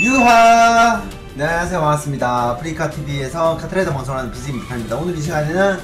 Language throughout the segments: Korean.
유하! 네, 안녕하세요. 반갑습니다. 아프리카TV에서 카트라이더 방송하는 비즈니스입니다. 오늘 이 시간에는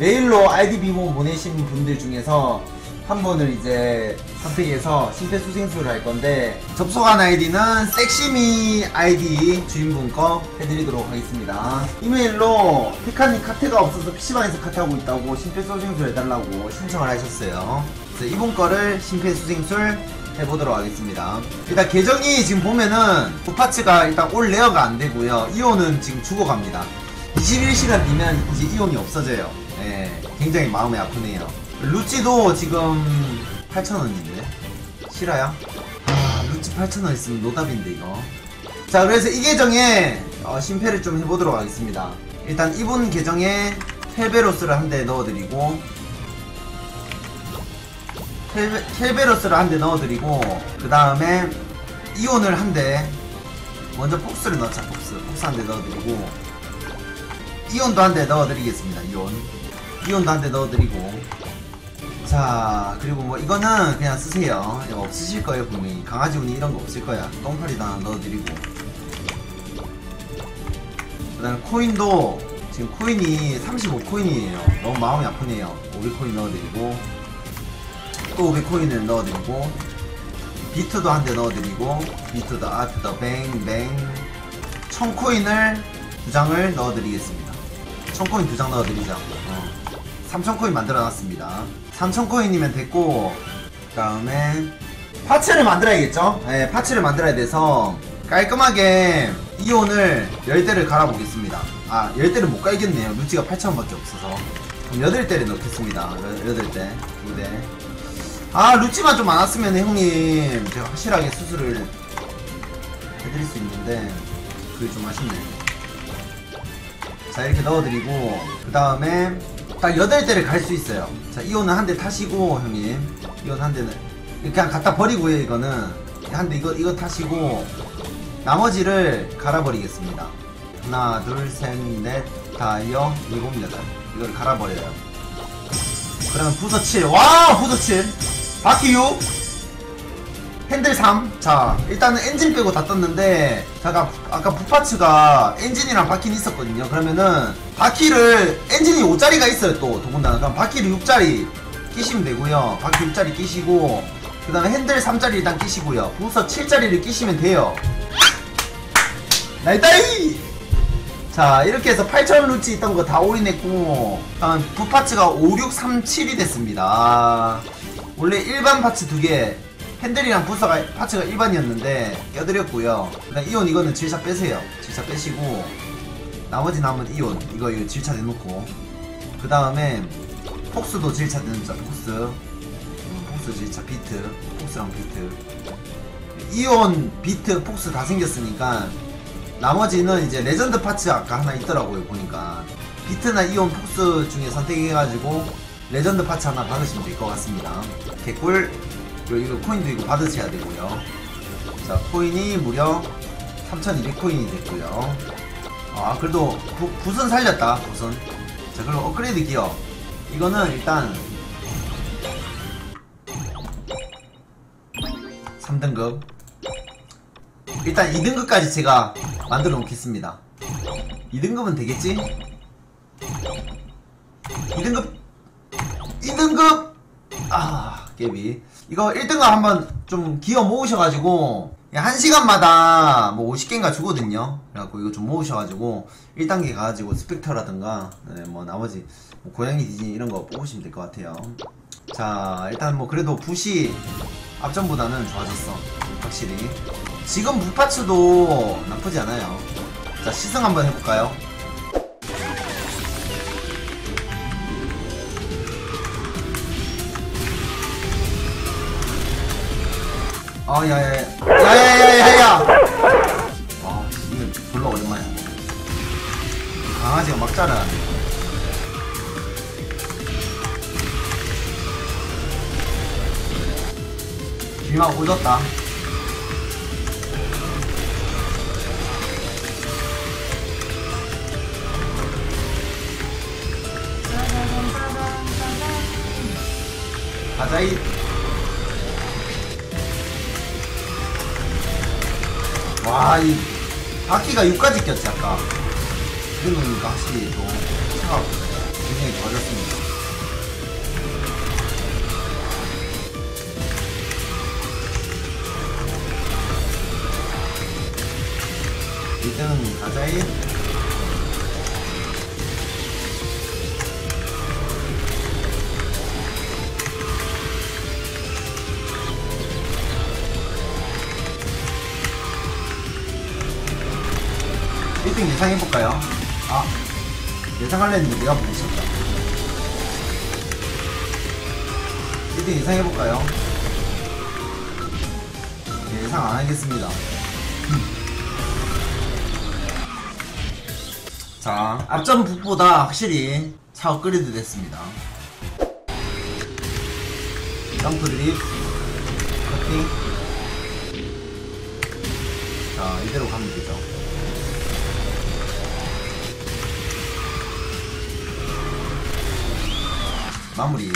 메일로 아이디 비밀번호 보내신 분들 중에서 한 분을 이제 선택해서 심폐소생술을 할 건데, 접속한 아이디는 섹시미 아이디 주인분 거 해드리도록 하겠습니다. 이메일로 희카님 카트가 없어서 PC방에서 카트하고 있다고 심폐소생술 해달라고 신청을 하셨어요. 그래서 이분 거를 심폐소생술 해보도록 하겠습니다. 일단 계정이 지금 보면은 파츠가 일단 올 레어가 안되고요, 이온은 지금 죽어갑니다. 21시간 뒤면 이제 이온이 없어져요. 예, 굉장히 마음이 아프네요. 루찌도 지금 8,000원인데 실화야? 아, 루찌 8,000원 있으면 노답인데 이거. 자, 그래서 이 계정에 심폐를 좀 해보도록 하겠습니다. 일단 이분 계정에 켈베로스를 한 대 넣어드리고, 켈베로스를 한 대 넣어드리고, 그 다음에 이온을 한 대, 먼저 폭스를 넣자. 폭스 한 대 넣어드리고, 이온도 한 대 넣어드리겠습니다. 이온도 한 대 넣어드리고. 자, 그리고 뭐 이거는 그냥 쓰세요. 이거 없으실 거예요. 분명히 강아지 운이 이런 거 없을 거야. 똥파리도 하나 넣어드리고, 그 다음에 코인도 지금 코인이 35코인이에요 너무 마음이 아프네요. 500코인 넣어드리고, 또 500코인을 넣어드리고, 비트도 한 대 넣어드리고, 비트도 아트더 뱅뱅. 1000코인을 2장을 넣어드리겠습니다. 1000코인 2장 넣어드리자. 3000코인 만들어놨습니다. 3000코인이면 됐고, 그 다음에 파츠를 만들어야겠죠? 네, 파츠를 만들어야 돼서 깔끔하게 이온을 10대를 갈아보겠습니다. 아, 10대를 못 갈겠네요. 루찌가 8000원밖에 없어서. 그럼 8대를 넣겠습니다. 8대 2대. 아, 루찌만 좀 많았으면 형님 제가 확실하게 수술을 해드릴 수 있는데 그게 좀 아쉽네요. 자, 이렇게 넣어드리고, 그 다음에 딱 8대를 갈 수 있어요. 자, 이온은 한 대 타시고, 형님. 이온 한 대는 그냥 갖다 버리고요, 이거는. 한 대 이거 타시고, 나머지를 갈아버리겠습니다. 하나, 둘, 셋, 넷, 다여, 일곱, 여덟. 이걸 갈아버려요. 그러면 부서 7. 와! 부서 7. 바퀴 6. 핸들 3. 자, 일단은 엔진 빼고 다 떴는데, 아까 부파츠가 엔진이랑 바퀴는 있었거든요. 그러면은 바퀴를, 엔진이 5짜리가 있어요 또 더군다나. 그럼 바퀴를 6짜리 끼시면 되고요. 바퀴 6짜리 끼시고, 그 다음에 핸들 3짜리 일단 끼시고요. 부스터 7짜리를 끼시면 돼요. 나이따이! 자, 이렇게 해서 8,000원 루치 있던 거 다 올인했고, 다음 부파츠가 5, 6, 3, 7이 됐습니다. 원래 일반 파츠 2개, 핸들이랑 부서가 파츠가 일반이었는데 껴드렸고요. 그다음 이온 이거는 7차 빼세요. 7차 빼시고, 나머지 남은 이온 이거 7차 내놓고, 그 다음에 폭스도 7차 내놓자. 폭스 7차, 비트, 폭스랑 비트, 이온, 비트, 폭스 다 생겼으니까 나머지는 이제 레전드 파츠 아까 하나 있더라고요. 보니까 비트나 이온, 폭스 중에 선택해가지고 레전드 파츠 하나 받으시면 될 것 같습니다. 개꿀. 이거 코인도 이거 받으셔야 되고요. 자, 코인이 무려 3200코인이 됐고요. 아, 그래도 붓은 살렸다, 붓은. 자, 그리고 업그레이드 기어 이거는 일단 3등급, 일단 2등급까지 제가 만들어 놓겠습니다. 2등급은 되겠지? 2등급! 아, 깨비. 이거 1등급 한번 좀 기어 모으셔가지고, 1시간마다 뭐 50개인가 주거든요. 그래갖고 이거 좀 모으셔가지고 1단계 가가지고 스펙터라든가, 네, 뭐 나머지 뭐 고양이 디즈니 이런거 뽑으시면 될 것 같아요. 자, 일단 뭐 그래도 붓이 앞전보다는 좋아졌어 확실히. 지금 붓파츠도 나쁘지 않아요. 자, 시승 한번 해볼까요? 아, 야야야야야야야! 아, 이거 별로 오랜만이야. 강아지가 막 자라. 비막 오졌다. 가자이. 와, 이 바퀴가 6까지 꼈지 아까. 그러니까 확실히 또 차가 굉장히 좋아졌습니다. 일단은 가자이. 예상해볼까요? 아, 예상하려 했는데 내가 못 있었다. 1등 예상해볼까요? 네, 예상 안 하겠습니다. 자, 앞전 북보다 확실히 차 업그레이드 됐습니다. 점프 드립 커팅. 자, 이대로 가면 되죠. 마무리.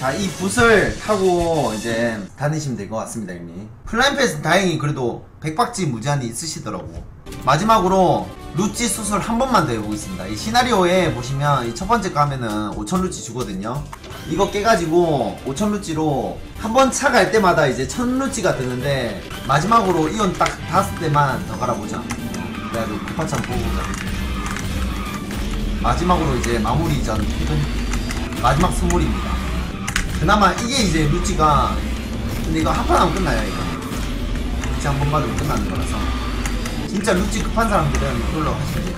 자, 이 붓을 타고 이제 다니시면 될 것 같습니다. 이미 플라잉패스는 다행히 그래도 백박지 무제한이 있으시더라고. 마지막으로 루찌 수술 한 번만 더 해보겠습니다. 이 시나리오에 보시면 이 첫 번째 가면은 5000루찌 주거든요. 이거 깨가지고 5000루찌로 한 번 차 갈 때마다 이제 1000루찌가 드는데, 마지막으로 이온 딱 5대만 더 갈아보자. 그래가지고 급파찬 보고 가자. 마지막으로 이제 마무리전 마지막 스몰입니다. 그나마 이게 이제 루찌가, 근데 이거 한판 하면 끝나요. 이거 루찌 한번 받으면 끝나는 거라서 진짜 루찌 급한 사람들은 이걸로 하시면 돼요.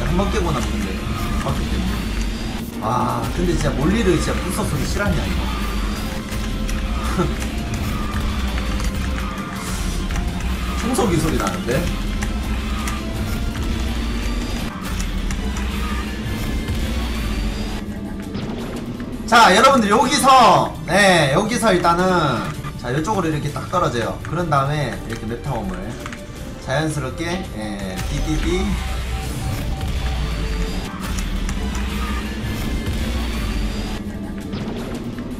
한번 깨고 나면 근데 봤기 때문에. 와, 근데 진짜 몰리를 진짜 부스터 소리 실화냐 이거. 청소기 소리 나는데. 자, 여러분들 여기서 여기서 일단은 자 이쪽으로 이렇게 딱 떨어져요. 그런 다음에 이렇게 맵타움을 자연스럽게 띠띠띠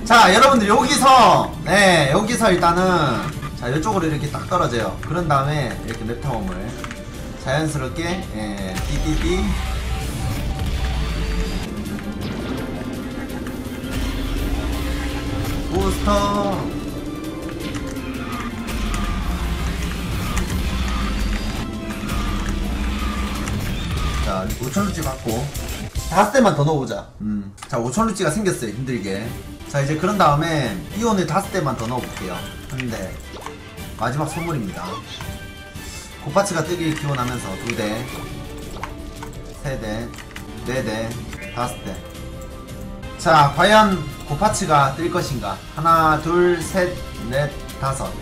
자, 여러분들 여기서 여기서 일단은 자 이쪽으로 이렇게 딱 떨어져요. 그런 다음에 이렇게 맵타움을 자연스럽게 띠띠띠 부스터. 자, 5000루찌 받고 5대만 더 넣어보자. 자, 5000루찌가 생겼어요. 힘들게. 자, 이제 그런 다음에 이온을 5대만 더 넣어볼게요. 근데 마지막 선물입니다. 고파츠가 뜨길 기원하면서 2대 3대 4대 5대. 자, 과연 고파츠가 뜰 것인가? 하나, 둘, 셋, 넷, 다섯.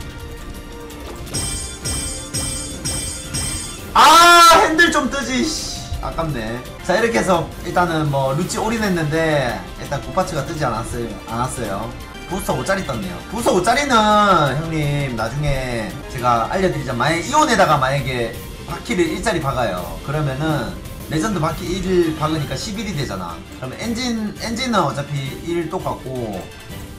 아, 핸들 좀 뜨지. 아깝네. 자, 이렇게 해서 일단은 뭐 루찌 올인했는데 일단 고파츠가 뜨지 않았어요. 부스터 5짜리 떴네요. 부스터 5짜리는 형님 나중에 제가 알려드리자면, 만약 이온에다가 만약에 바퀴를 1짜리 박아요. 그러면은 레전드 바퀴 1을 박으니까 11이 되잖아. 그러면 엔진은 어차피 1 똑같고,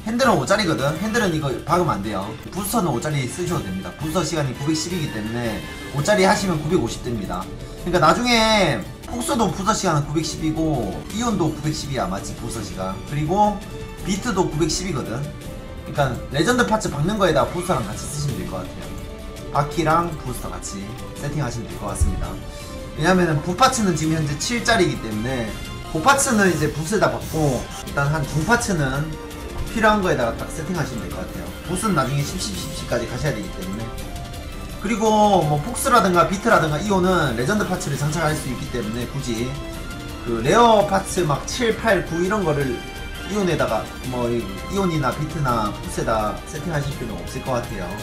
핸들은 5짜리거든? 핸들은 이거 박으면 안 돼요. 부스터는 5짜리 쓰셔도 됩니다. 부스터 시간이 910이기 때문에 5짜리 하시면 950 됩니다. 그러니까 나중에 폭스도 부스터 시간은 910이고, 이온도 910이야, 맞지? 부스터 시간. 그리고 비트도 910이거든? 그러니까 레전드 파츠 박는 거에다가 부스터랑 같이 쓰시면 될 것 같아요. 바퀴랑 부스터 같이 세팅하시면 될 것 같습니다. 왜냐면은 부파츠는 지금 현재 7짜리이기 때문에 고파츠는 이제 붓에다 받고, 일단 한 중파츠는 필요한 거에다가 딱 세팅하시면 될 것 같아요. 붓은 나중에 10까지 가셔야 되기 때문에. 그리고 뭐 폭스라든가 비트라든가 이온은 레전드 파츠를 장착할 수 있기 때문에 굳이 그 레어 파츠 막 7, 8, 9 이런 거를 이온에다가 뭐 이온이나 비트나 붓에다 세팅하실 필요는 없을 것 같아요.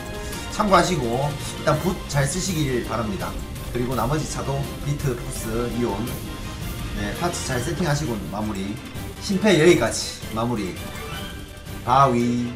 참고하시고 일단 붓 잘 쓰시길 바랍니다. 그리고 나머지 차도 비트, 폭스, 이온 파츠 잘 세팅하시고 마무리. 심폐 여기까지 마무리. 바위.